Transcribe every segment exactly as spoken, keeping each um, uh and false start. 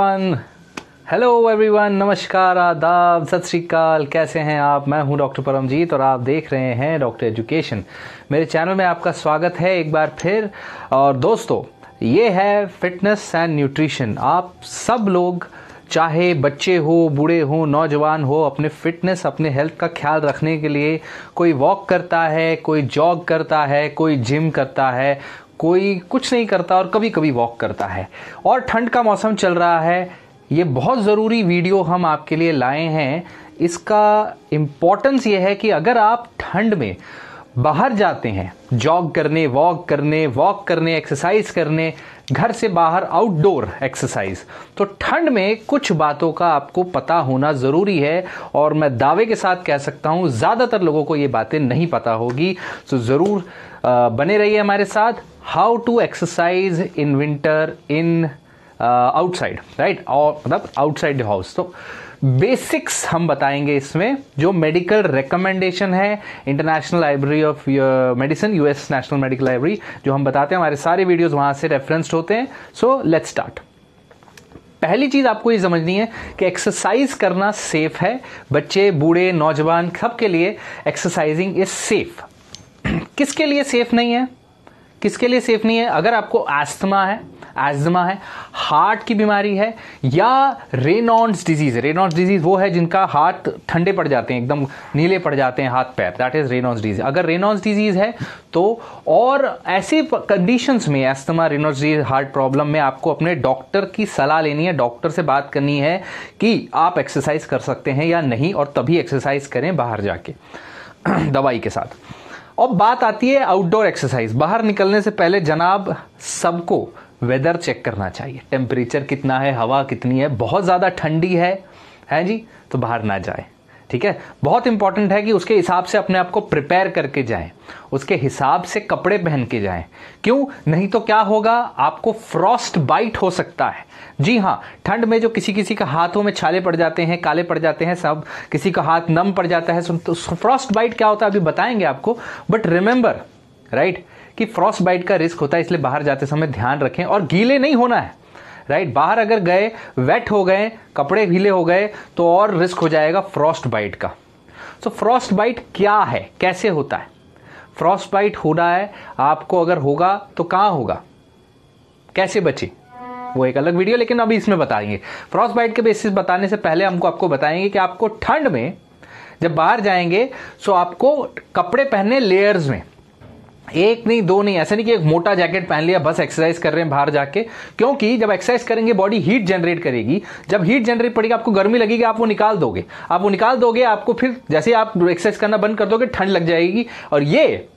Everyone, hello everyone, नमस्कार, आदाब, सत श्री अकाल। कैसे हैं आप? मैं हूं डॉक्टर परमजीत और आप देख रहे हैं डॉक्टर एजुकेशन। मेरे चैनल में आपका स्वागत है एक बार फिर। और दोस्तों, ये है फिटनेस एंड न्यूट्रिशन। आप सब लोग, चाहे बच्चे हो, बूढ़े हो, नौजवान हो, अपने फिटनेस, अपने हेल्थ का ख्याल रखने के लिए कोई वॉक करता है, कोई जॉग करता है, कोई जिम करता है, कोई कुछ नहीं करता और कभी कभी वॉक करता है। और ठंड का मौसम चल रहा है, ये बहुत ज़रूरी वीडियो हम आपके लिए लाए हैं। इसका इम्पोर्टेंस ये है कि अगर आप ठंड में बाहर जाते हैं जॉग करने, वॉक करने वॉक करने एक्सरसाइज करने, घर से बाहर आउटडोर एक्सरसाइज, तो ठंड में कुछ बातों का आपको पता होना ज़रूरी है। और मैं दावे के साथ कह सकता हूँ ज़्यादातर लोगों को ये बातें नहीं पता होगी। तो ज़रूर बने रहिए हमारे साथ। How to exercise in winter in outside, right, और मतलब आउटसाइड द हाउस। तो बेसिक्स हम बताएंगे इसमें, जो मेडिकल रिकमेंडेशन है, international library of medicine, US national medical library, जो हम बताते हैं, हमारे सारे वीडियोस वहाँ से रेफरेंस्ड होते हैं। So let's start. पहली चीज़ आपको ये समझनी है कि एक्सरसाइज करना सेफ है। बच्चे, बूढ़े, नौजवान, सबके लिए एक्सरसाइजिंग इज सेफ। किसके लिए सेफ नहीं है? किसके लिए सेफ नहीं है? अगर आपको एस्थमा है, एस्थमा है, हार्ट की बीमारी है, या रेनॉल्ड्स डिजीज़। रेनॉल्ड्स डिजीज़ वो है जिनका हाथ ठंडे पड़ जाते हैं, एकदम नीले पड़ जाते हैं हाथ पैर, दैट इज़ रेनॉल्ड्स डिजीज़। अगर रेनॉल्ड्स डिजीज़ है तो, और ऐसे कंडीशंस में, asthma, Raynaud's disease, heart problem में आपको अपने डॉक्टर की सलाह लेनी है, डॉक्टर से बात करनी है कि आप एक्सरसाइज कर सकते हैं या नहीं, और तभी एक्सरसाइज करें बाहर जाके दवाई के साथ। और बात आती है आउटडोर एक्सरसाइज। बाहर निकलने से पहले जनाब, सबको वेदर चेक करना चाहिए, टेम्परेचर कितना है, हवा कितनी है। बहुत ज़्यादा ठंडी है, हैं जी, तो बाहर ना जाए, ठीक है। बहुत इंपॉर्टेंट है कि उसके हिसाब से अपने आप को प्रिपेयर करके जाएं, उसके हिसाब से कपड़े पहन के जाएं। क्यों? नहीं तो क्या होगा, आपको फ्रॉस्ट बाइट हो सकता है। जी हाँ, ठंड में जो किसी किसी का हाथों में छाले पड़ जाते हैं, काले पड़ जाते हैं, सब किसी का हाथ नम पड़ जाता है। तो फ्रॉस्ट बाइट क्या होता है अभी बताएंगे आपको। बट रिमेंबर, राइट, कि फ्रॉस्ट बाइट का रिस्क होता है, इसलिए बाहर जाते समय ध्यान रखें। और गीले नहीं होना है, राइट right, बाहर अगर गए, वेट हो गए, कपड़े गीले हो गए, तो और रिस्क हो जाएगा फ्रॉस्ट बाइट का। सो फ्रॉस्ट बाइट क्या है, कैसे होता है? फ्रॉस्ट बाइट होना है आपको, अगर होगा तो कहाँ होगा, कैसे बचे, वो एक अलग वीडियो, लेकिन अभी इसमें बताएंगे। फ्रॉस्ट बाइट के बेसिस बताने से पहले हमको आपको बताएंगे कि आपको ठंड में जब बाहर जाएंगे, सो आपको कपड़े पहनने लेयर्स में, एक नहीं दो नहीं, ऐसा नहीं कि एक मोटा जैकेट पहन लिया, बस एक्सरसाइज कर रहे हैं बाहर जाके। क्योंकि जब एक्सरसाइज करेंगे बॉडी हीट जनरेट करेगी, जब हीट जनरेट पड़ेगी आपको गर्मी लगेगी, आप वो निकाल दोगे, आप वो निकाल दोगे आपको फिर जैसे आप एक्सरसाइज करना बंद कर दोगे ठंड लग जाएगी। और ये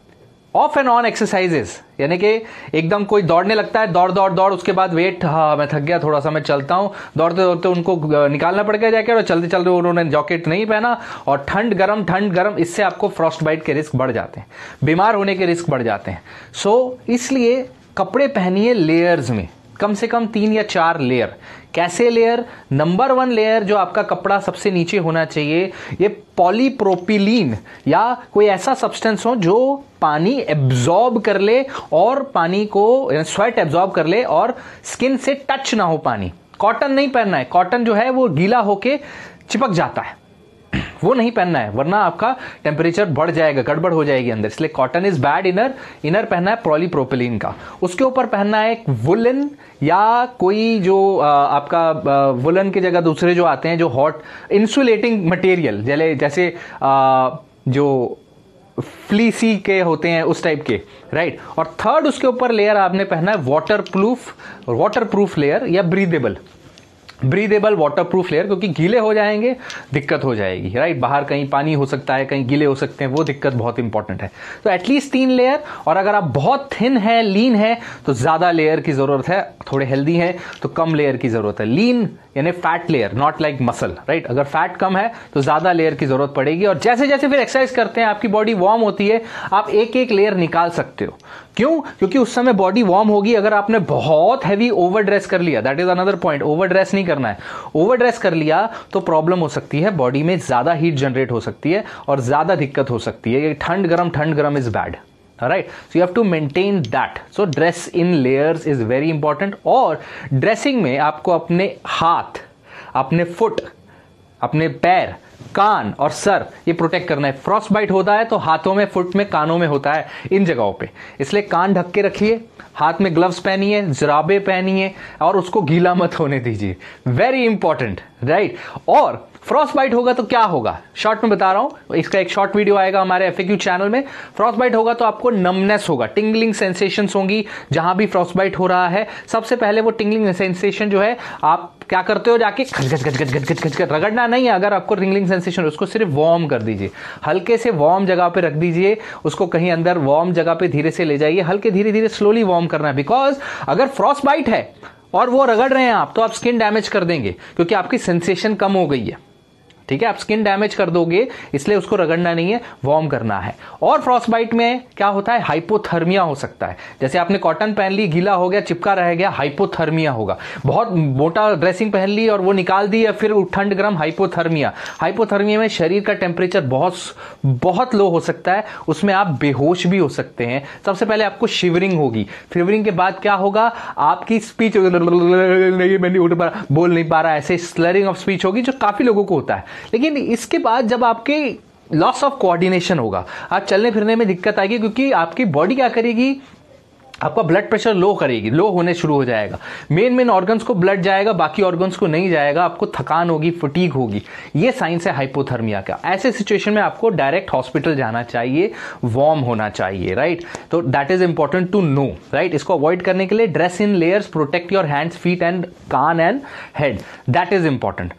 ऑफ एंड ऑन एक्सरसाइजेस, यानी कि एकदम कोई दौड़ने लगता है, दौड़ दौड़ दौड़, उसके बाद वेट, हाँ मैं थक गया, थोड़ा सा मैं चलता हूँ, दौड़ते दौड़ते उनको निकालना पड़ गया जैकेट, और चलते चलते उन्होंने जैकेट नहीं पहना, और ठंड गर्म ठंड गर्म, इससे आपको फ्रॉस्ट बाइट के रिस्क बढ़ जाते हैं, बीमार होने के रिस्क बढ़ जाते हैं। सो so, इसलिए कपड़े पहनिए लेयर्स में, कम से कम तीन या चार लेयर। कैसे लेयर? नंबर वन लेयर, जो आपका कपड़ा सबसे नीचे होना चाहिए, ये पॉलीप्रोपिलीन या कोई ऐसा सब्सटेंस हो जो पानी एब्जॉर्ब कर ले, और पानी को, स्वेट एब्जॉर्ब कर ले और स्किन से टच ना हो पानी। कॉटन नहीं पहनना है, कॉटन जो है वो गीला होके चिपक जाता है, वो नहीं पहनना है, वरना आपका टेम्परेचर बढ़ जाएगा, गड़बड़ हो जाएगी अंदर, इसलिए cotton is bad. Inner inner पहनना है पॉलीप्रोपिलीन का। उसके ऊपर पहनना है एक वुलन, या कोई जो आपका वुलन की जगह दूसरे जो आते हैं, जो हॉट इंसुलेटिंग मटेरियल, जैसे जैसे जो फ्लीसी के होते हैं उस टाइप के, राइट। और थर्ड उसके ऊपर लेयर आपने पहना है waterproof, waterproof layer या ब्रीदेबल, ब्रीदेबल वाटरप्रूफ लेयर, क्योंकि गीले हो जाएंगे दिक्कत हो जाएगी, राइट। बाहर कहीं पानी हो सकता है, कहीं गीले हो सकते हैं, वो दिक्कत बहुत इंपॉर्टेंट है। तो एटलीस्ट तीन लेयर, और अगर आप बहुत थिन है, लीन है, तो ज़्यादा लेयर की ज़रूरत है, थोड़े हेल्दी हैं तो कम लेयर की ज़रूरत है। लीन यानी fat layer, not like muscle, right. अगर फैट कम है तो ज़्यादा लेयर की ज़रूरत पड़ेगी। और जैसे जैसे फिर एक्सरसाइज करते हैं, आपकी बॉडी वार्म होती है, आप एक एक लेयर निकाल सकते हो। क्यों? क्योंकि उस समय बॉडी वार्म होगी। अगर आपने बहुत हैवी ओवर ड्रेस कर लिया, that is another point, overdress नहीं करना है, ओवर ड्रेस कर लिया तो प्रॉब्लम हो सकती है, बॉडी में ज़्यादा हीट जनरेट हो सकती है और ज़्यादा दिक्कत हो सकती है। ये ठंड गर्म ठंड गर्म is bad, Alright, so you have to maintain that. So dress in layers is very important. और dressing में आपको अपने हाथ, अपने foot, अपने पैर, कान और सर ये प्रोटेक्ट करना है. फ्रॉस्ट बाइट होता है तो हाथों में, फुट में, कानों में होता है इन जगहों पे. इसलिए कान ढक के रखिए, हाथ में ग्लव्स पहनिए, जुराबे पहनिए और उसको गीला मत होने दीजिए. Very important, right. और फ्रॉस्ट बाइट होगा तो क्या होगा, शॉर्ट में बता रहा हूं, इसका एक शॉर्ट वीडियो आएगा हमारे एफएक्यू चैनल में. फ्रॉस्ट बाइट होगा तो आपको नमनेस होगा, टिंगलिंग सेंसेशंस होंगी जहां भी फ्रॉस्ट बाइट हो रहा है. सबसे पहले वो टिंगलिंग सेंसेशन जो है आप क्या करते हो, जाके खच खच खच खच खच खच, रगड़ना नहीं है. अगर आपको टिंगलिंग सेंसेशन उसको सिर्फ वार्म कर दीजिए, हल्के से वार्म जगह पे रख दीजिए उसको, कहीं अंदर वार्म जगह पे धीरे से ले जाइए, हल्के धीरे धीरे स्लोली वार्म करना है. बिकॉज अगर फ्रॉस्ट बाइट है और वो रगड़ रहे हैं आप तो आप स्किन डैमेज कर देंगे, क्योंकि आपकी सेंसेशन कम हो गई है. ठीक है, आप स्किन डैमेज कर दोगे, इसलिए उसको रगड़ना नहीं है, वार्म करना है. और फ्रॉस्ट बाइट में क्या होता है, हाइपोथर्मिया हो सकता है. जैसे आपने कॉटन पहन ली, गीला हो गया, चिपका रह गया, हाइपोथर्मिया होगा. बहुत मोटा ड्रेसिंग पहन ली और वो निकाल दी या फिर ठंड गर्म, हाइपोथर्मिया. हाइपोथर्मिया में शरीर का टेम्परेचर बहुत बहुत लो हो सकता है, उसमें आप बेहोश भी हो सकते हैं. सबसे पहले आपको शिवरिंग होगी, शिवरिंग के बाद क्या होगा, आपकी स्पीच बोल नहीं पा रहा, ऐसे स्लरिंग ऑफ स्पीच होगी जो काफी लोगों को होता है. लेकिन इसके बाद जब आपके लॉस ऑफ कोऑर्डिनेशन होगा, आप चलने फिरने में दिक्कत आएगी, क्योंकि आपकी बॉडी क्या करेगी, आपका ब्लड प्रेशर लो करेगी, लो होने शुरू हो जाएगा. मेन मेन ऑर्गन्स को ब्लड जाएगा, बाकी ऑर्गन्स को नहीं जाएगा, आपको थकान होगी, फटीग होगी. ये साइंस है हाइपोथर्मिया का. ऐसे सिचुएशन में आपको डायरेक्ट हॉस्पिटल जाना चाहिए, वार्म होना चाहिए, राइट. तो that is important to know, right. इसको अवॉइड करने के लिए dress in layers, protect your hands, feet and कान and head, that is important.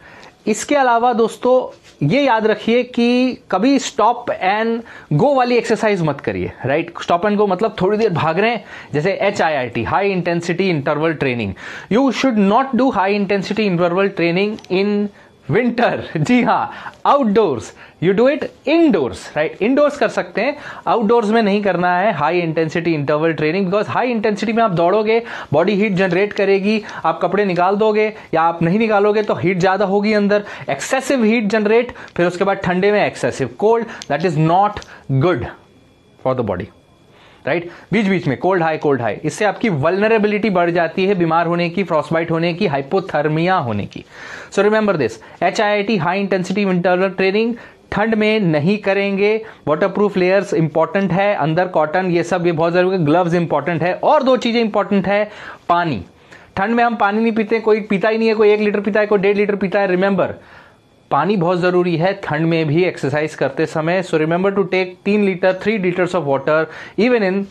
इसके अलावा दोस्तों ये याद रखिए कि कभी स्टॉप एंड गो वाली एक्सरसाइज मत करिए, राइट. स्टॉप एंड गो मतलब थोड़ी देर भाग रहे हैं, जैसे H I I T, high intensity interval training. You should not do high intensity interval training in winter. जी हाँ, outdoors, you do it indoors, right. Indoors कर सकते हैं, आउटडोर्स में नहीं करना है high intensity interval training. Because high intensity में आप दौड़ोगे, बॉडी हीट जनरेट करेगी, आप कपड़े निकाल दोगे या आप नहीं निकालोगे तो हीट ज़्यादा होगी अंदर, एक्सेसिव हीट जनरेट, फिर उसके बाद ठंडे में excessive cold, that is not good for the body, right. बीच बीच में कोल्ड हाई, कोल्ड हाई, इससे आपकी वल्नरेबिलिटी बढ़ जाती है बीमार होने की, फ्रॉस्टबाइट होने की, हाइपोथर्मिया होने की. So remember this, H I I T, high intensity winter training ठंड में नहीं करेंगे. वाटरप्रूफ लेयर्स इंपॉर्टेंट है, अंदर कॉटन, ये सब ये बहुत जरूरी है, ग्लव्स इंपॉर्टेंट है. और दो चीजें इंपॉर्टेंट है, पानी. ठंड में हम पानी नहीं पीते, कोई पीता ही नहीं है, कोई एक लीटर पीता है, कोई डेढ़ लीटर पीता है. रिमेंबर, पानी बहुत ज़रूरी है ठंड में भी एक्सरसाइज करते समय. सो रिमेंबर टू टेक तीन liter three liters of water even in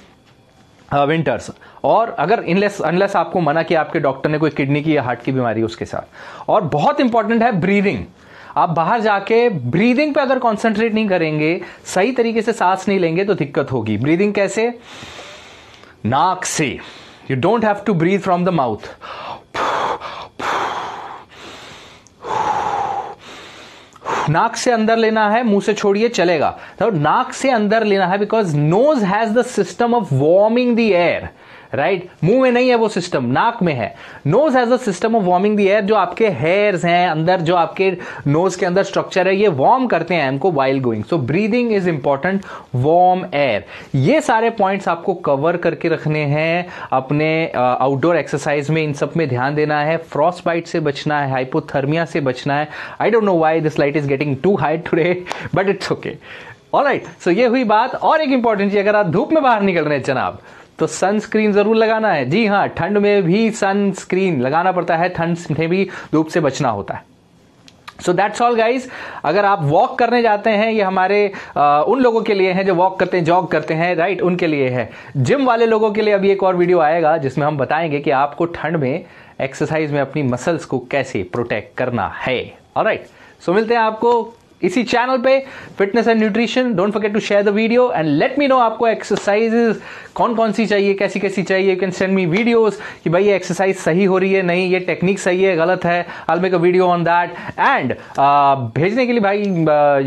winters. और अगर इनलेस अनलेस आपको मना किया आपके डॉक्टर ने, कोई किडनी की या हार्ट की बीमारी, उसके साथ. और बहुत इंपॉर्टेंट है ब्रीदिंग. आप बाहर जाके ब्रीदिंग पे अगर कॉन्सेंट्रेट नहीं करेंगे, सही तरीके से सांस नहीं लेंगे तो दिक्कत होगी. ब्रीदिंग कैसे, नाक से. You don't have to breathe from the mouth. नाक से अंदर लेना है, मुंह से छोड़िए चलेगा, तो नाक से अंदर लेना है. Because nose has the system of warming the air, right. मुंह में नहीं है वो सिस्टम, नाक में है. Nose has the system of warming the air. जो आपके हेयर्स हैं अंदर, जो आपके नोज के अंदर स्ट्रक्चर है, ये वार्म करते हैं हमको while going. So breathing is important, warm air. ये सारे पॉइंट्स आपको कवर करके रखने हैं अपने आउटडोर uh, एक्सरसाइज में. इन सब में ध्यान देना है, फ्रॉस्ट बाइट से बचना है, हाइपोथर्मिया से बचना है. I don't know why this light is getting too high today, but it's okay, alright. So ये हुई बात. और एक इंपॉर्टेंट चीज, अगर आप धूप में बाहर निकल रहे हैं जनाब तो सनस्क्रीन जरूर लगाना है. जी हाँ, ठंड में भी सनस्क्रीन लगाना पड़ता है, ठंड में भी धूप से बचना होता है. So that's all guys. अगर आप वॉक करने जाते हैं, ये हमारे आ, उन लोगों के लिए हैं जो वॉक करते हैं, जॉग करते हैं, राइट, उनके लिए है. जिम वाले लोगों के लिए अभी एक और वीडियो आएगा जिसमें हम बताएंगे कि आपको ठंड में एक्सरसाइज में अपनी मसल्स को कैसे प्रोटेक्ट करना है, ऑलराइट. सो मिलते हैं आपको इसी चैनल पे, fitness and nutrition. Don't forget to share the video and let me know आपको एक्सरसाइजेज कौन कौन सी चाहिए, कैसी कैसी चाहिए. You can send me videos कि भाई ये एक्सरसाइज सही हो रही है नहीं, ये टेक्निक सही है गलत है. I will make a video on that. And भेजने के लिए भाई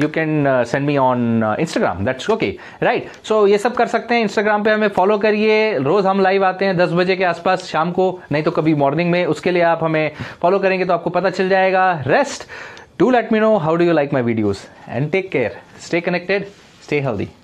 you can send me on Instagram, that's okay, right. So ये सब कर सकते हैं, इंस्टाग्राम पे हमें फॉलो करिए. रोज हम लाइव आते हैं दस बजे के आसपास शाम को, नहीं तो कभी मॉर्निंग में. उसके लिए आप हमें फॉलो करेंगे तो आपको पता चल जाएगा. Rest Do let me know how do you like my videos and take care. Stay connected, stay healthy.